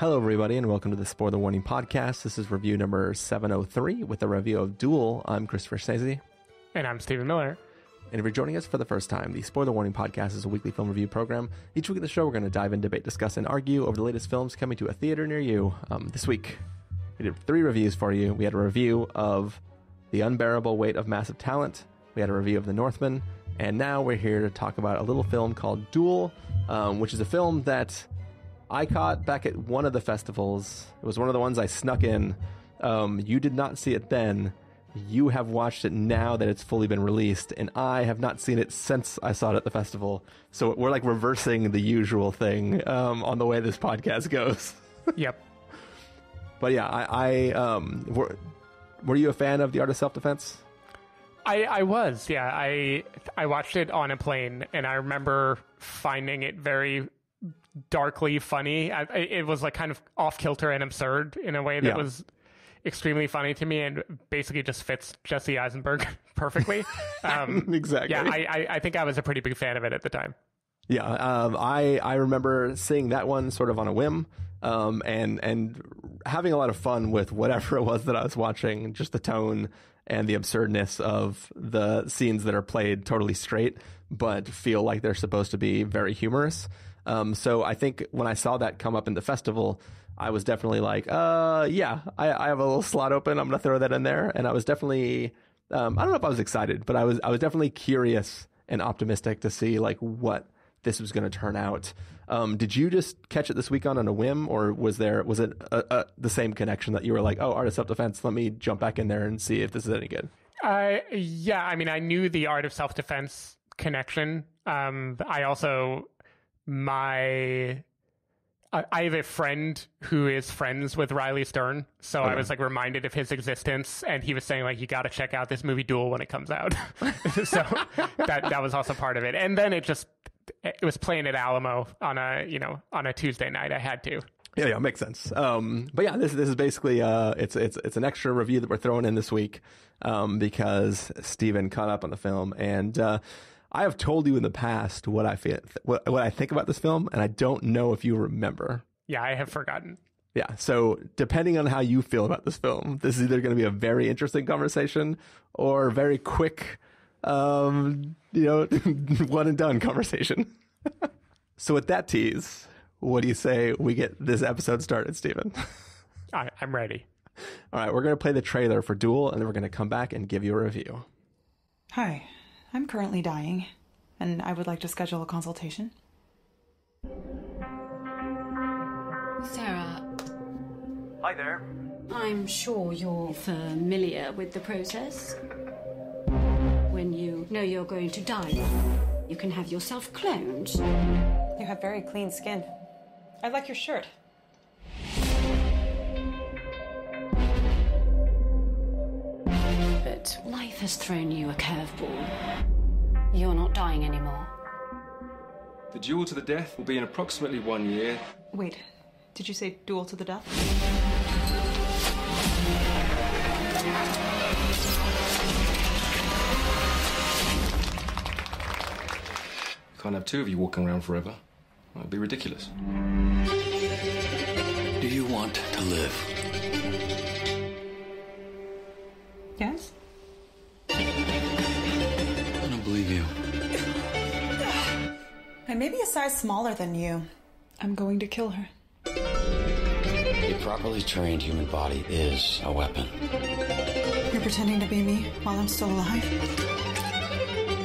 Hello, everybody, and welcome to the Spoiler Warning Podcast. This is review number 703 with a review of Dual. I'm Christopher Schnese. And I'm Stephen Miller. And if you're joining us for the first time, the Spoiler Warning Podcast is a weekly film review program. Each week of the show, we're going to dive in, debate, discuss, and argue over the latest films coming to a theater near you. This week, we did three reviews for you. We had a review of The Unbearable Weight of Massive Talent. We had a review of The Northman. And now we're here to talk about a little film called Dual, which is a film that I caught back at one of the festivals. It was one of the ones I snuck in. You did not see it then. You have watched it now that it's fully been released, and I have not seen it since I saw it at the festival. So we're like reversing the usual thing on the way this podcast goes. Yep. But yeah, were you a fan of The Art of Self-Defense? I was, yeah. I watched it on a plane, and I remember finding it very darkly funny. It was like kind of off-kilter and absurd in a way that was extremely funny to me, and basically just fits Jesse Eisenberg perfectly. Exactly. Yeah, I think I was a pretty big fan of it at the time. Yeah, I remember seeing that one sort of on a whim, and having a lot of fun with whatever it was that I was watching, just the tone and the absurdness of the scenes that are played totally straight, but feel like they're supposed to be very humorous. So I think when I saw that come up in the festival, I was definitely like, I have a little slot open. I'm going to throw that in there. And I was definitely, I don't know if I was excited, but I was definitely curious and optimistic to see like what this was going to turn out. Did you just catch it this week on a whim, or was it the same connection that you were like, oh, Art of Self-Defense, let me jump back in there and see if this is any good? Yeah, I mean, I knew the Art of Self-Defense connection. I also, I have a friend who is friends with Riley Stearn, so okay. I was like reminded of his existence, and he was saying like, you got to check out this movie Duel when it comes out. So that was also part of it. And then it was playing at Alamo on a Tuesday night. I had to. Yeah, makes sense. But yeah, this is basically it's an extra review that we're throwing in this week because Steven caught up on the film, and I have told you in the past what I feel, what I think about this film, and I don't know if you remember. Yeah, I have forgotten. Yeah, so depending on how you feel about this film, this is either going to be a very interesting conversation or very quick, one and done conversation. So with that tease, what do you say we get this episode started, Stephen? I'm ready. All right, we're going to play the trailer for Duel, and then we're going to come back and give you a review. Hi, I'm currently dying, and I would like to schedule a consultation. Sarah. Hi there. I'm sure you're familiar with the process. When you know you're going to die, you can have yourself cloned. You have very clean skin. I like your shirt. But life has thrown you a curveball. You're not dying anymore. The duel to the death will be in approximately 1 year. Wait, did you say duel to the death? Can't have two of you walking around forever. That'd be ridiculous. Do you want to live? Yes. I don't believe you. I may be a size smaller than you. I'm going to kill her. A properly trained human body is a weapon. You're pretending to be me while I'm still alive?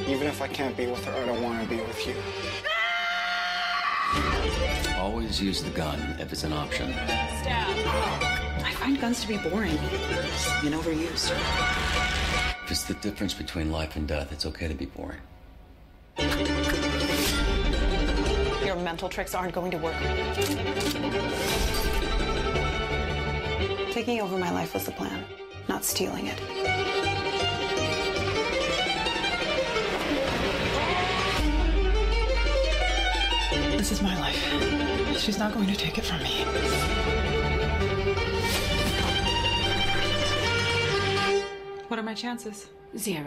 Even if I can't be with her, I don't want to be with you. Always use the gun if it's an option. Stab. I find guns to be boring and overused. If it's the difference between life and death, it's okay to be boring. Your mental tricks aren't going to work. Taking over my life was the plan, not stealing it. This is my life. She's not going to take it from me. What are my chances? 0.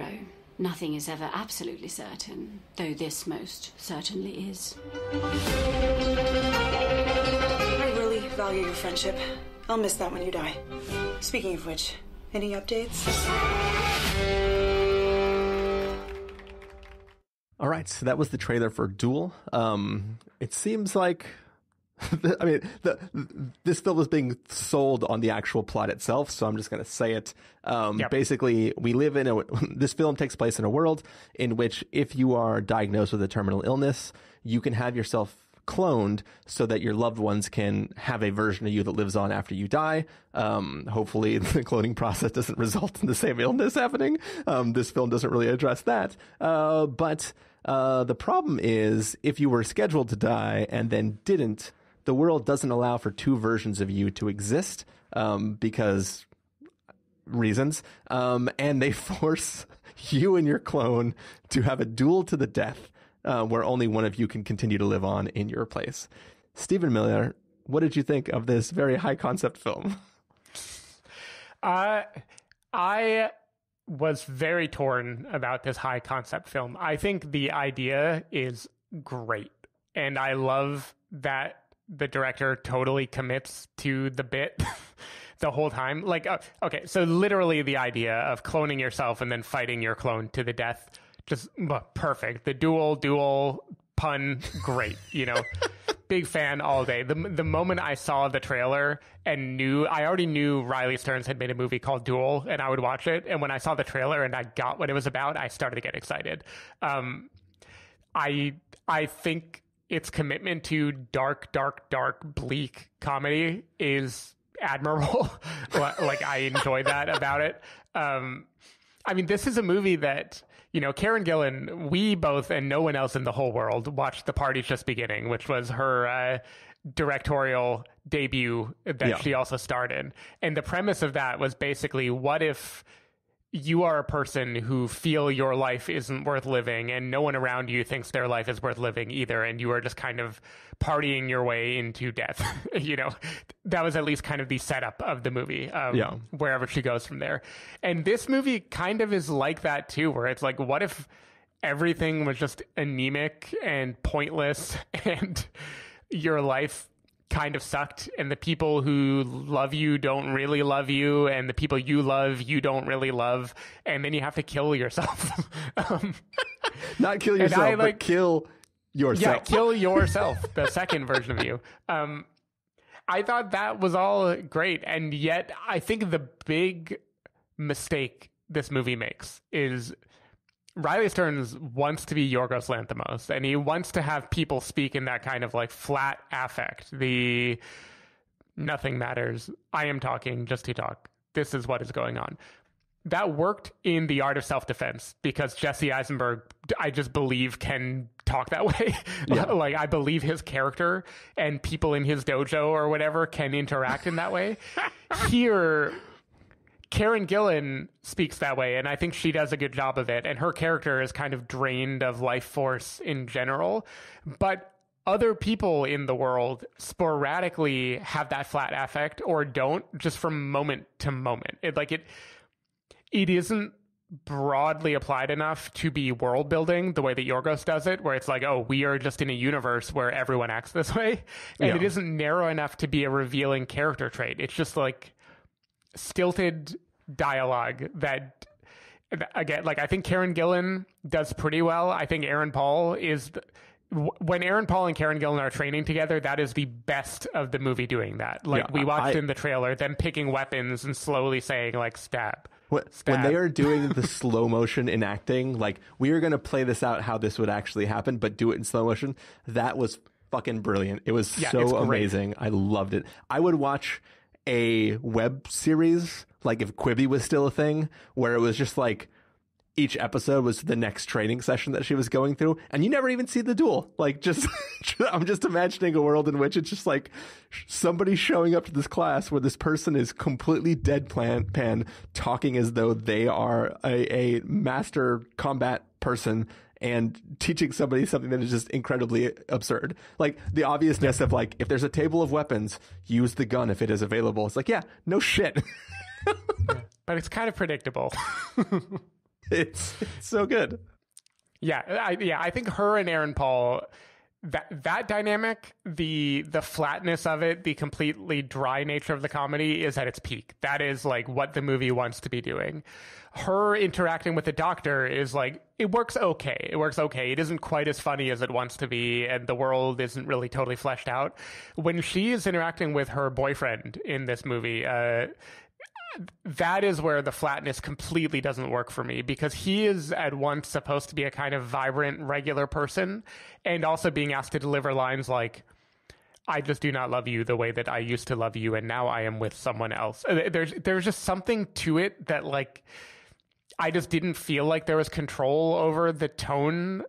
Nothing is ever absolutely certain, though this most certainly is. I really value your friendship. I'll miss that when you die. Speaking of which, any updates? All right, so that was the trailer for Dual. It seems like, I mean, this film is being sold on the actual plot itself, so I'm just going to say it. Yep. Basically, we live in this film takes place in a world in which if you are diagnosed with a terminal illness, you can have yourself cloned so that your loved ones can have a version of you that lives on after you die. Hopefully the cloning process doesn't result in the same illness happening. This film doesn't really address that. But the problem is if you were scheduled to die and then didn't, the world doesn't allow for two versions of you to exist because reasons. And they force you and your clone to have a duel to the death. Where only one of you can continue to live on in your place. Stephen Miller, what did you think of this very high concept film? I was very torn about this high concept film. I think the idea is great. And I love that the director totally commits to the bit the whole time. Like, okay, so literally the idea of cloning yourself and then fighting your clone to the death, just perfect. The dual pun, great. You know, big fan all day. The moment I saw the trailer and I already knew Riley Stearns had made a movie called Dual, and I would watch it. And when I saw the trailer and I got what it was about, I started to get excited. I think its commitment to dark, bleak comedy is admirable. Like, I enjoyed that about it. I mean, this is a movie that, you know, Karen Gillan, we both and no one else in the whole world watched The Party's Just Beginning, which was her directorial debut that she also starred in. And the premise of that was basically, what if you are a person who feel your life isn't worth living and no one around you thinks their life is worth living either, and you are just kind of partying your way into death? You know, that was at least kind of the setup of the movie, wherever she goes from there. And this movie kind of is like that too, where it's like, what if everything was just anemic and pointless and your life kind of sucked, and the people who love you don't really love you, and the people you love you don't really love, and then you have to kill yourself. Not kill yourself, but kill yourself. Yeah, kill yourself, the second version of you. I thought that was all great, and yet I think the big mistake this movie makes is Riley Stearns wants to be Yorgos Lanthimos, and he wants to have people speak in that kind of like flat affect. The nothing matters. I am talking just to talk. This is what is going on. That worked in The Art of Self-Defense because Jesse Eisenberg, I just believe, can talk that way. Yeah. Like, I believe his character and people in his dojo or whatever can interact in that way. Here, Karen Gillan speaks that way, and I think she does a good job of it, and her character is kind of drained of life force in general, but other people in the world sporadically have that flat affect or don't, just from moment to moment. It isn't broadly applied enough to be world building the way that Yorgos does it, where it's like, oh, we are just in a universe where everyone acts this way, and it isn't narrow enough to be a revealing character trait. It's just like stilted dialogue that, again, like, I think Karen Gillan does pretty well. I think Aaron Paul is when Aaron Paul and Karen Gillan are training together, that is the best of the movie doing that. Like, we watched in the trailer them picking weapons and slowly saying, like, stab. When they are doing the slow motion enacting, like, we are going to play this out how this would actually happen, but do it in slow motion, that was fucking brilliant. It was so amazing. I loved it. I would watch a web series, like if Quibi was still a thing, where it was just like each episode was the next training session that she was going through, and you never even see the duel. Like, just I'm just imagining a world in which it's just like somebody showing up to this class where this person is completely deadpan talking as though they are a master combat person and teaching somebody something that is just incredibly absurd. Like, the obviousness of, like, if there's a table of weapons, use the gun if it is available. It's like, yeah, no shit. But it's kind of predictable. it's so good. Yeah, I think her and Aaron Paul that dynamic, the flatness of it, the completely dry nature of the comedy is at its peak. That is like what the movie wants to be doing. Her interacting with the doctor is like, it works okay. It works okay. It isn't quite as funny as it wants to be, and the world isn't really totally fleshed out. When she is interacting with her boyfriend in this movie, that is where the flatness completely doesn't work for me, because he is at once supposed to be a kind of vibrant, regular person and also being asked to deliver lines like, I just do not love you the way that I used to love you, and now I am with someone else. There's just something to it that, like, I just didn't feel like there was control over the tone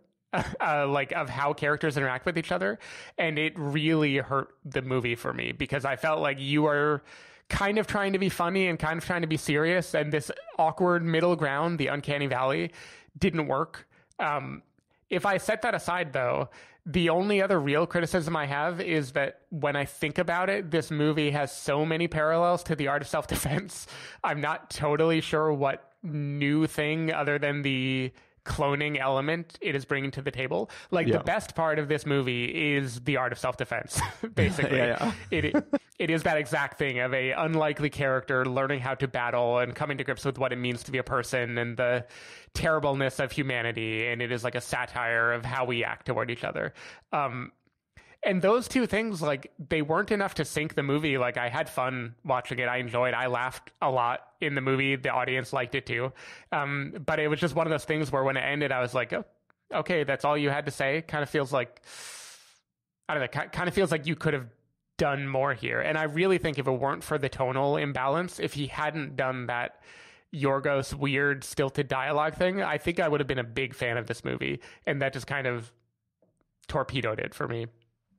like of how characters interact with each other. And it really hurt the movie for me, because I felt like you are kind of trying to be funny and kind of trying to be serious, and this awkward middle ground, the uncanny valley, didn't work. If I set that aside, though, the only other real criticism I have is that when I think about it, this movie has so many parallels to The Art of Self-Defense. I'm not totally sure what new thing other than the cloning element it is bringing to the table. Like, yeah, the best part of this movie is The Art of Self-Defense, basically. It is that exact thing of a unlikely character learning how to battle and coming to grips with what it means to be a person and the terribleness of humanity, and it is like a satire of how we act toward each other. And those two things, like, they weren't enough to sink the movie. Like, I had fun watching it. I enjoyed it. I laughed a lot in the movie. The audience liked it too. But it was just one of those things where when it ended, I was like, oh, okay, that's all you had to say. Kind of feels like, I don't know, kind of feels like you could have done more here. And I really think if it weren't for the tonal imbalance, if he hadn't done that Yorgos weird stilted dialogue thing, I think I would have been a big fan of this movie. And that just kind of torpedoed it for me.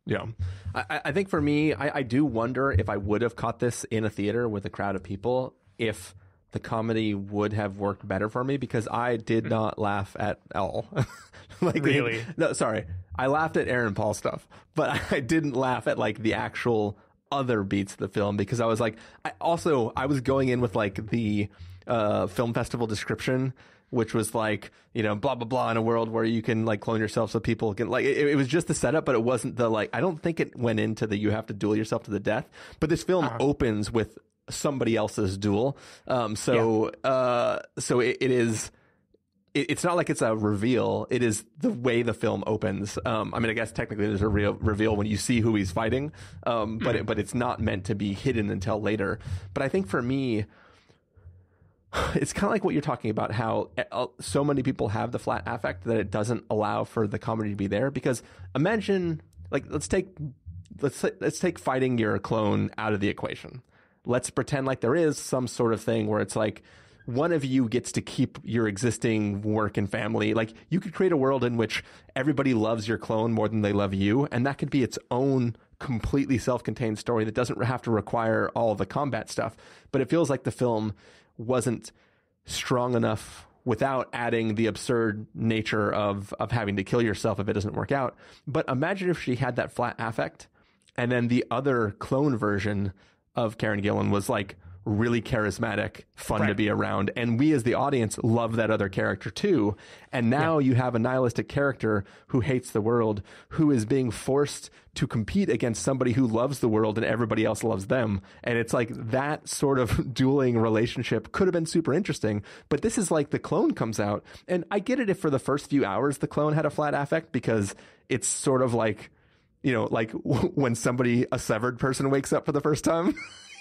Yeah, I think for me, I do wonder if I would have caught this in a theater with a crowd of people, if the comedy would have worked better for me, because I did not laugh at all. Like, really? No, sorry. I laughed at Aaron Paul stuff, but I didn't laugh at like the actual other beats of the film, because I was like, I was going in with like the film festival description, which was like, you know, blah, blah, blah, in a world where you can like clone yourself so people can like, it was just the setup, but it wasn't the like, I don't think it went into the, you have to duel yourself to the death, but this film opens with somebody else's duel. So it's not like it's a reveal. It is the way the film opens. I mean, I guess technically there's a real reveal when you see who he's fighting, but it's not meant to be hidden until later. But I think for me, it's kind of like what you're talking about, how so many people have the flat affect that it doesn't allow for the comedy to be there. Because imagine, like, let's take fighting your clone out of the equation. Let's pretend like there is some sort of thing where it's like one of you gets to keep your existing work and family. Like, you could create a world in which everybody loves your clone more than they love you, and that could be its own completely self-contained story that doesn't have to require all the combat stuff. But it feels like the film wasn't strong enough without adding the absurd nature of having to kill yourself if it doesn't work out. But imagine if she had that flat affect, and then the other clone version of Karen Gillan was like really charismatic, fun to be around, and we as the audience love that other character too. And now you have a nihilistic character who hates the world, who is being forced to compete against somebody who loves the world and everybody else loves them. And it's like that sort of dueling relationship could have been super interesting. But this is like the clone comes out, and I get it if for the first few hours the clone had a flat affect, because it's sort of like, you know, like when a severed person wakes up for the first time.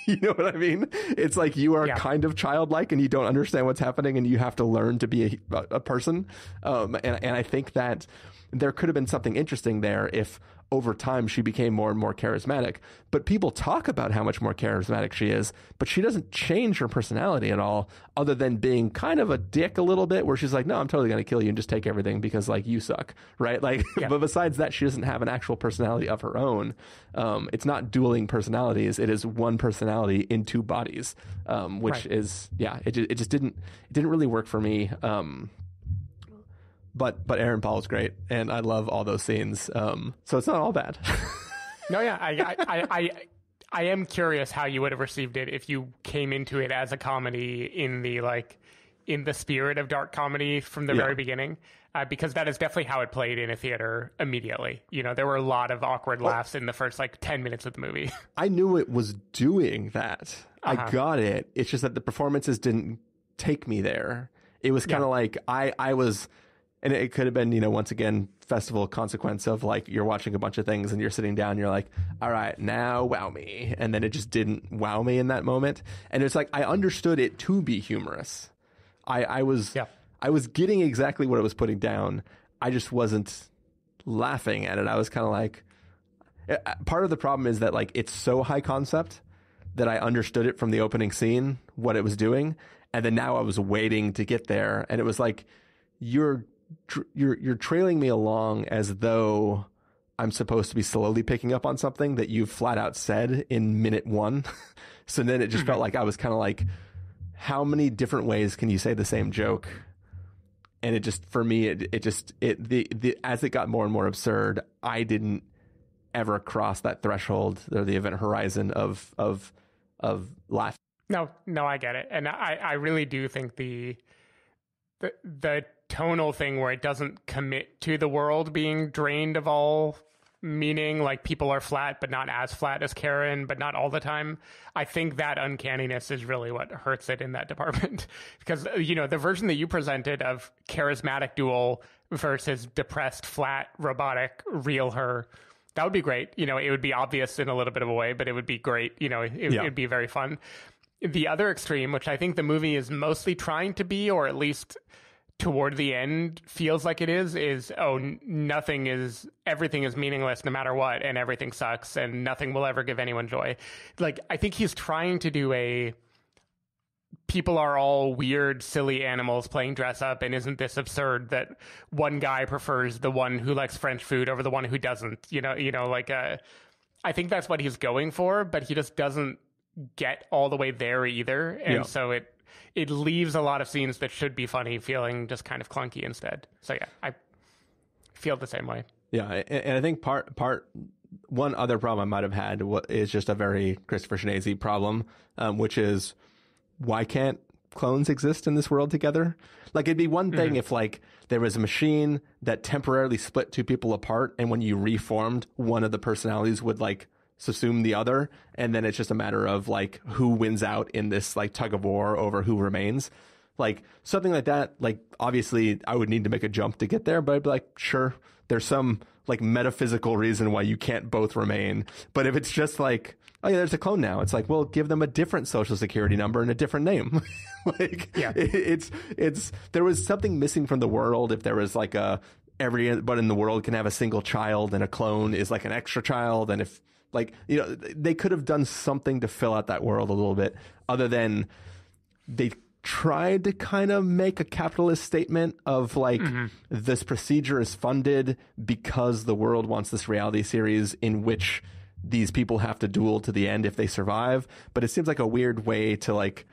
You know what I mean? It's like you are kind of childlike and you don't understand what's happening, and you have to learn to be a person. And I think that there could have been something interesting there if over time she became more and more charismatic. But people talk about how much more charismatic she is, but she doesn't change her personality at all, other than being kind of a dick a little bit, where she's like, no, I'm totally going to kill you and just take everything because like you suck, right? Like, but besides that, she doesn't have an actual personality of her own. It's not dueling personalities. It is one personality in two bodies, which is, it just didn't really work for me. But Aaron Paul is great, and I love all those scenes. So it's not all bad. No, yeah, I am curious how you would have received it if you came into it as a comedy in the like in the spirit of dark comedy from the very beginning, because that is definitely how it played in a theater immediately. You know, there were a lot of awkward laughs in the first like 10 minutes of the movie. I knew it was doing that. I got it. It's just that the performances didn't take me there. It was kind of like I was, and it could have been, you know, once again, festival consequence of like, you're watching a bunch of things and you're sitting down, you're like, all right, now wow me. And then it just didn't wow me in that moment. And it's like, I understood it to be humorous. I was getting exactly what it was putting down. I just wasn't laughing at it. I was kind of like, part of the problem is that like, it's so high concept that I understood it from the opening scene, what it was doing. And then now I was waiting to get there. And it was like, you're trailing me along as though I'm supposed to be slowly picking up on something that you've flat out said in minute one. So then it just felt like I was kind of like, how many different ways can you say the same joke? And it just, for me, as it got more and more absurd, I didn't ever cross that threshold or the event horizon of laughter. No, I get it. And I really do think the tonal thing where it doesn't commit to the world being drained of all meaning, like people are flat, but not as flat as Karen, but not all the time. I think that uncanniness is really what hurts it in that department. Because, you know, the version that you presented of charismatic Dual versus depressed, flat, robotic, real her, that would be great. You know, it would be obvious in a little bit of a way, but it would be great. You know, it would be very fun. The other extreme, which I think the movie is mostly trying to be, or at least toward the end feels like it is, oh, nothing is, everything is meaningless no matter what, and everything sucks, and nothing will ever give anyone joy. Like, I think he's trying to do a, people are all weird, silly animals playing dress up, and isn't this absurd that one guy prefers the one who likes French food over the one who doesn't? You know, like, I think that's what he's going for, but he just doesn't get all the way there either, and so it leaves a lot of scenes that should be funny feeling just kind of clunky instead. So I feel the same way. And I think part one other problem I might have had is just a very Christopher Schnese problem, which is, why can't clones exist in this world together? Like, it'd be one thing if like there was a machine that temporarily split two people apart, and when you reformed, one of the personalities would like subsume the other, and then it's just a matter of like who wins out in this like tug of war over who remains. Like something like that, like obviously I would need to make a jump to get there, but I'd be like, sure, there's some like metaphysical reason why you can't both remain. But if it's just like, oh yeah, there's a clone now, it's like, well, give them a different social security number and a different name. Like it's there was something missing from the world. If there was like a, everybody in the world can have a single child and a clone is like an extra child, and if like, you know, they could have done something to fill out that world a little bit, other than they tried to kind of make a capitalist statement of like, this procedure is funded because the world wants this reality series in which these people have to duel to the end if they survive. But it seems like a weird way to like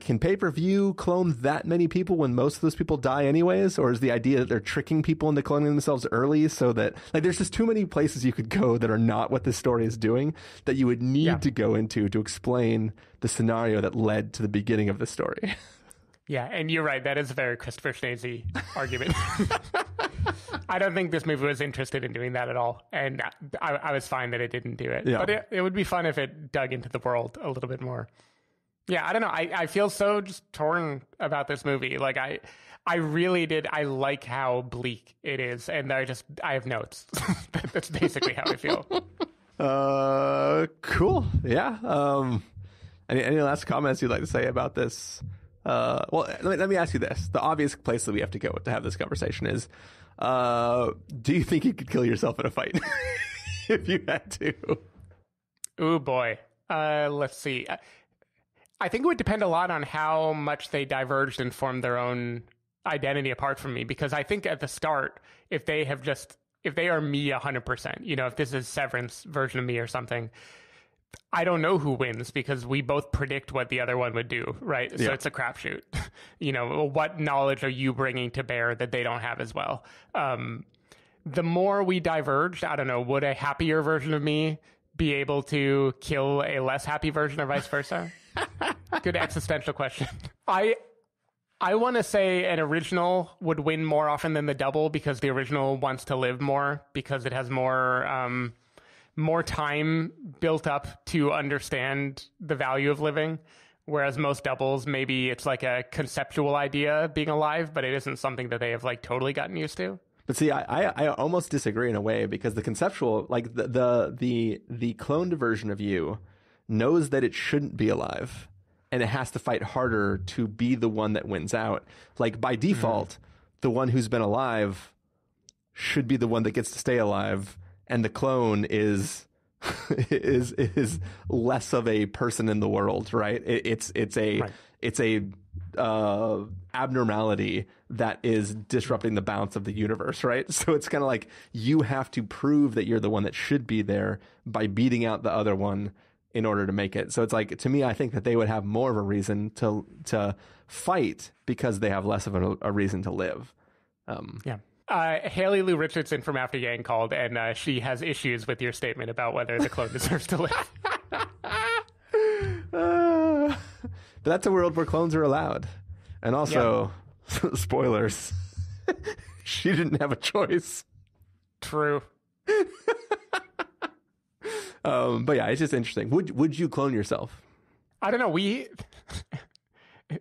can pay-per-view clone that many people when most of those people die anyways? Or is the idea that they're tricking people into cloning themselves early so that, like, there's just too many places you could go that are not what this story is doing that you would need to go into to explain the scenario that led to the beginning of the story. Yeah, and you're right. That is a very Christopher Schnese argument. I don't think this movie was interested in doing that at all. And I was fine that it didn't do it. Yeah. But it would be fun if it dug into the world a little bit more. Yeah, I don't know. I feel so just torn about this movie. Like, I really did. I like how bleak it is. And I have notes. That's basically how I feel. Cool. Yeah. Any last comments you'd like to say about this? Well, let me ask you this. The obvious place that we have to go to have this conversation is, do you think you could kill yourself in a fight if you had to? Oh, boy. Let's see. I think it would depend a lot on how much they diverged and formed their own identity apart from me, because I think at the start, if they are me 100%, you know, if this is Severance version of me or something, I don't know who wins because we both predict what the other one would do, right? Yeah. So it's a crapshoot. You know, what knowledge are you bringing to bear that they don't have as well? The more we diverged, I don't know, would a happier version of me be able to kill a less happy version or vice versa? Good existential question. I I want to say an original would win more often than the double, because the original wants to live more, because it has more more time built up to understand the value of living. Whereas most doubles, maybe it's like a conceptual idea being alive, but it isn't something that they have like totally gotten used to. But see, I almost disagree in a way, because the conceptual, like the cloned version of you knows that it shouldn't be alive, and it has to fight harder to be the one that wins out. Like by default, the one who's been alive should be the one that gets to stay alive, and the clone is less of a person in the world, right? It's a abnormality that is disrupting the balance of the universe, right? So it's kind of like you have to prove that you're the one that should be there by beating out the other one in order to make it. So it's like, to me, I think that they would have more of a reason to fight because they have less of a reason to live. Haley Lou Richardson from After Yang called, and she has issues with your statement about whether the clone deserves to live. But that's a world where clones are allowed. And also, spoilers, she didn't have a choice. True. But yeah, it's just interesting. Would you clone yourself? I don't know.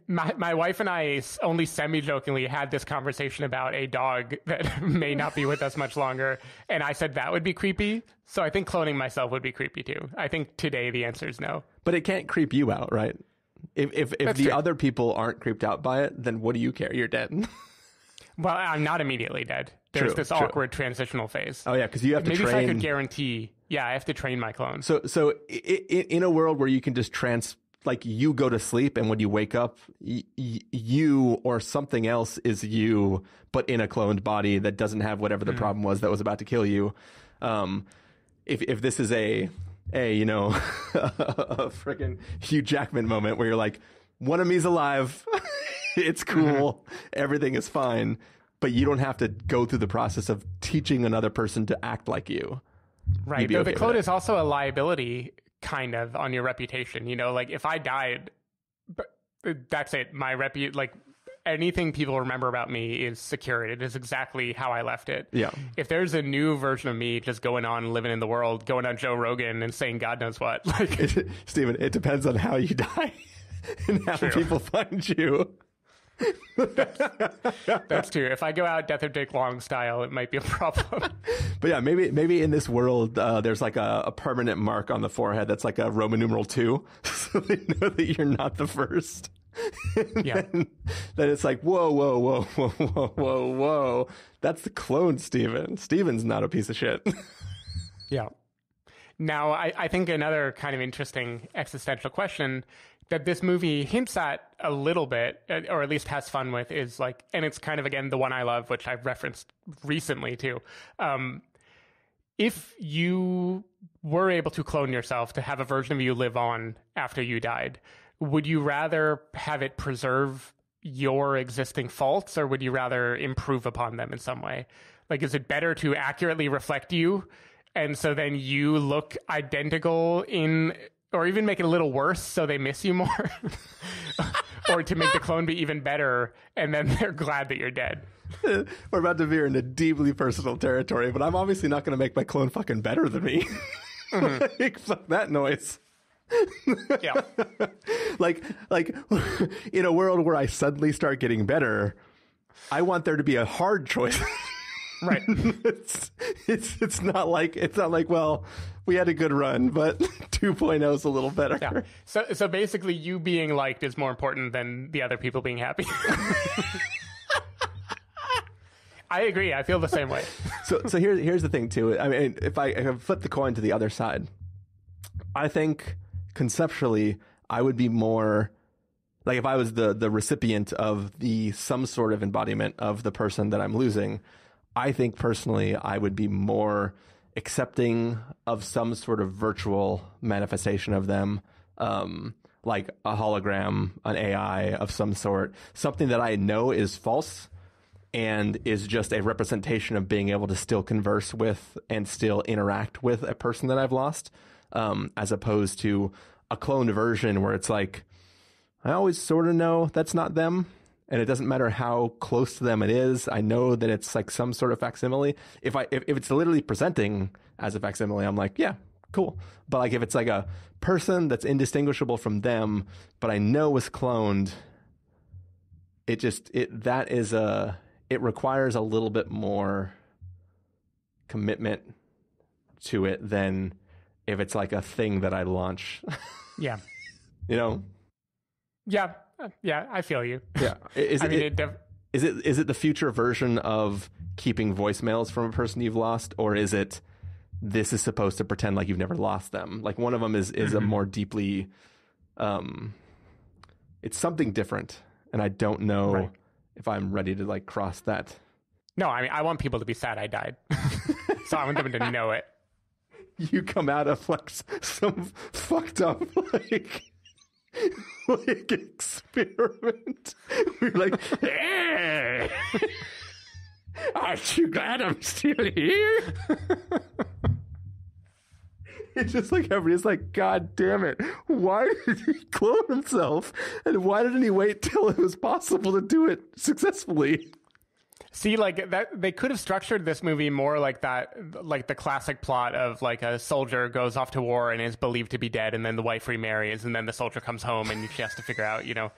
My wife and I only semi-jokingly had this conversation about a dog that may not be with us much longer. And I said that would be creepy. So I think cloning myself would be creepy too. I think today the answer is no. But it can't creep you out, right? If the other people aren't creeped out by it, then what do you care? You're dead. Well, I'm not immediately dead. There's this awkward transitional phase. Oh yeah, because you have to train. Maybe if I could guarantee, I have to train my clone. So in a world where you can just like you go to sleep and when you wake up, you or something else is you, but in a cloned body that doesn't have whatever the problem was that was about to kill you. If this is a freaking Hugh Jackman moment where you're like, one of me's alive, it's cool, everything is fine, but you don't have to go through the process of teaching another person to act like you. Right. But the clone is also a liability kind of on your reputation. You know, like if I died, that's it. My like anything people remember about me is secured. It is exactly how I left it. Yeah. If there's a new version of me just going on living in the world, going on Joe Rogan and saying God knows what, like Stephen, it depends on how you die and how people find you. That's true. If I go out Death of Dick Long style, it might be a problem. But yeah, maybe in this world there's like a permanent mark on the forehead that's like a Roman numeral 2, so they know that you're not the first. Then it's like whoa, that's the clone. Steven's not a piece of shit. Now I think another kind of interesting existential question that this movie hints at a little bit, or at least has fun with, is like, and it's kind of, again, the one I love, which I've referenced recently too. If you were able to clone yourself to have a version of you live on after you died, would you rather have it preserve your existing faults, or would you rather improve upon them in some way? Like, is it better to accurately reflect you, and so then you look identical in... Or even make it a little worse so they miss you more. Or to make the clone be even better and then they're glad that you're dead. We're about to veer into deeply personal territory, but I'm obviously not going to make my clone fucking better than me. Like, fuck that noise. Yeah. Like in a world where I suddenly start getting better, I want there to be a hard choice. Right. It's not like, well, we had a good run, but 2.0 is a little better. Yeah. So basically you being liked is more important than the other people being happy. I agree. I feel the same way. So here's the thing too. I mean, if I flip the coin to the other side, I think conceptually I would be more like, if I was the recipient of some sort of embodiment of the person that I'm losing, I think personally I would be more accepting of some sort of virtual manifestation of them, like a hologram, an AI of some sort, something that I know is false and is just a representation of being able to still converse with and still interact with a person that I've lost, as opposed to a cloned version where it's like, I always sort of know that's not them. and it doesn't matter how close to them it is. I know that it's like some sort of facsimile. If it's literally presenting as a facsimile, I'm like, yeah, cool. But like if it's like a person that's indistinguishable from them, but I know was cloned, it requires a little bit more commitment to it than if it's like a thing that I launch. Yeah. You know? Yeah. Yeah, I feel you. Yeah. Is it the future version of keeping voicemails from a person you've lost, or is it this is supposed to pretend like you've never lost them? Like one of them is mm-hmm. a more deeply it's something different, and I don't know if I'm ready to like cross that. No, I mean, I want people to be sad I died. So I want them to know it. You come out of like some fucked up like experiment. We're like, hey, aren't you glad I'm still here? It's just like everybody's like, God damn it, why did he clone himself? And why didn't he wait till it was possible to do it successfully? See, like that, they could have structured this movie more like that, like the classic plot of like a soldier goes off to war and is believed to be dead, and then the wife remarries, and then the soldier comes home and she has to figure out, you know,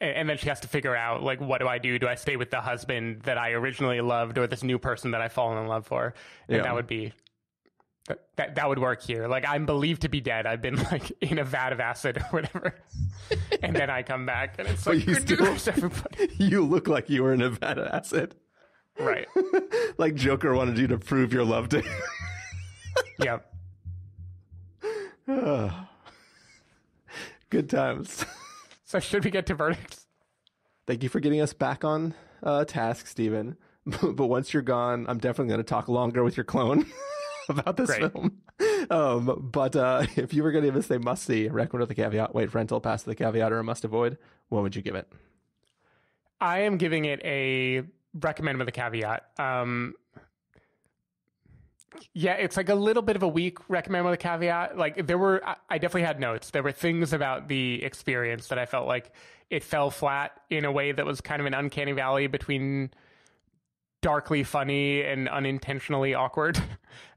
and then she has to figure out like, what do I do? Do I stay with the husband that I originally loved, or this new person that I've fallen in love for? And yeah. That would work here. Like, I'm believed to be dead. I've been like in a vat of acid or whatever, and then I come back, and it's like, you look like you were in a vat of acid. Right. Like Joker wanted you to prove your love to him. Yep. Good times. So should we get to verdicts? Thank you for getting us back on task, Stephen. But once you're gone, I'm definitely going to talk longer with your clone about this film. But if you were going to give us a must-see, recommend with a caveat, wait for rental, pass the caveat, or a must-avoid, what would you give it? I am giving it a... recommend with a caveat. Yeah, it's like a little bit of a weak recommend with a caveat. Like I definitely had notes. There were things about the experience that I felt like it fell flat in a way that was kind of an uncanny valley between darkly funny and unintentionally awkward.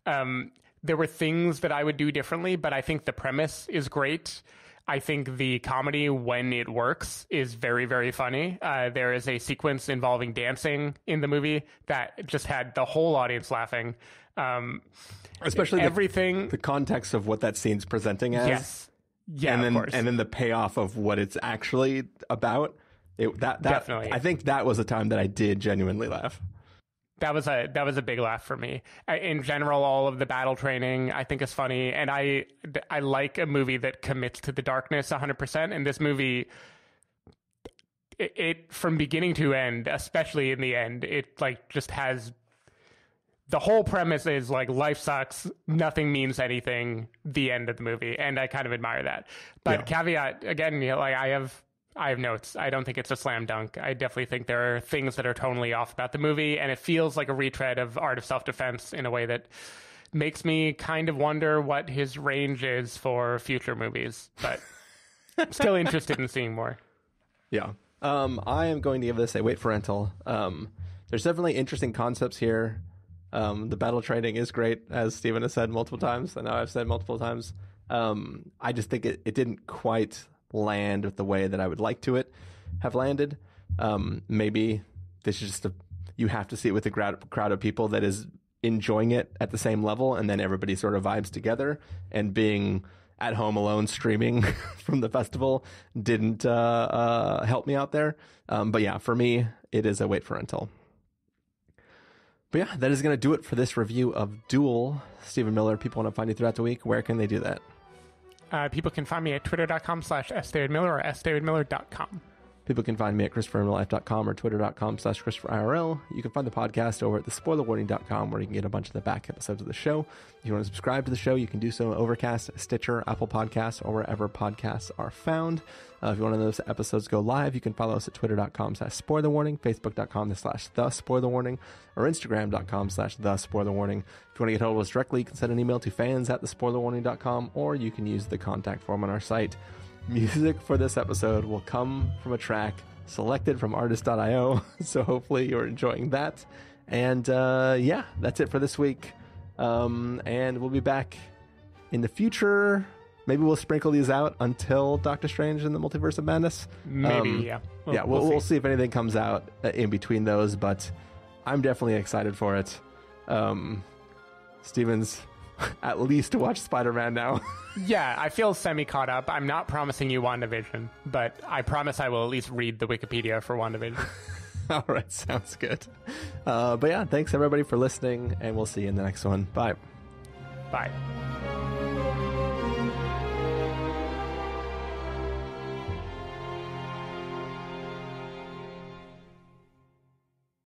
There were things that I would do differently, but I think the premise is great. I think the comedy, when it works, is very, very funny. There is a sequence involving dancing in the movie that just had the whole audience laughing. Especially everything, the context of what that scene's presenting as. Yes. Yeah, of course. And then the payoff of what it's actually about. Definitely. I think that was a time that I did genuinely laugh. That was a big laugh for me. In general, all of the battle training I think is funny, and I like a movie that commits to the darkness 100%. And this movie, it from beginning to end, especially in the end, it like just has the whole premise is like life sucks, nothing means anything. The end of the movie, and I kind of admire that. But caveat again, you know, like I have notes. I don't think it's a slam dunk. I definitely think there are things that are totally off about the movie, and it feels like a retread of Art of Self-Defense in a way that makes me kind of wonder what his range is for future movies, but I'm still interested in seeing more. Yeah. I am going to give this a wait for rental. There's definitely interesting concepts here. The battle training is great, as Stephen has said multiple times, and I've said multiple times. I just think it didn't quite land with the way that I would like to it have landed. Maybe this is just you have to see it with a crowd of people that is enjoying it at the same level, and then everybody sort of vibes together, and being at home alone streaming from the festival didn't help me out there. But yeah, for me, it is a wait for rental. But yeah, that is going to do it for this review of Dual. Stephen Miller, people want to find you throughout the week. Where can they do that? People can find me at twitter.com/sdavidmiller or sdavidmiller.com. People can find me at christophermillife.com or twitter.com/christopherirl. You can find the podcast over at thespoilerwarning.com, where you can get a bunch of the back episodes of the show. If you want to subscribe to the show, you can do so on Overcast, Stitcher, Apple Podcasts, or wherever podcasts are found. If you want to know those episodes go live, you can follow us at twitter.com/spoilerwarning, facebook.com/thespoilerwarning, or instagram.com/thespoilerwarning. If you want to get hold of us directly, you can send an email to fans@thespoilerwarning.com, or you can use the contact form on our site. Music for this episode will come from a track selected from artist.io. So hopefully you're enjoying that. And yeah, that's it for this week. And we'll be back in the future. Maybe we'll sprinkle these out until Doctor Strange and the Multiverse of Madness. Maybe, yeah. Well, yeah, we'll see if anything comes out in between those, but I'm definitely excited for it. Steven's at least to watch Spider-Man now. Yeah, I feel semi-caught up. I'm not promising you WandaVision, but I promise I will at least read the Wikipedia for WandaVision. All right, sounds good. But yeah, thanks everybody for listening, and we'll see you in the next one. Bye. Bye.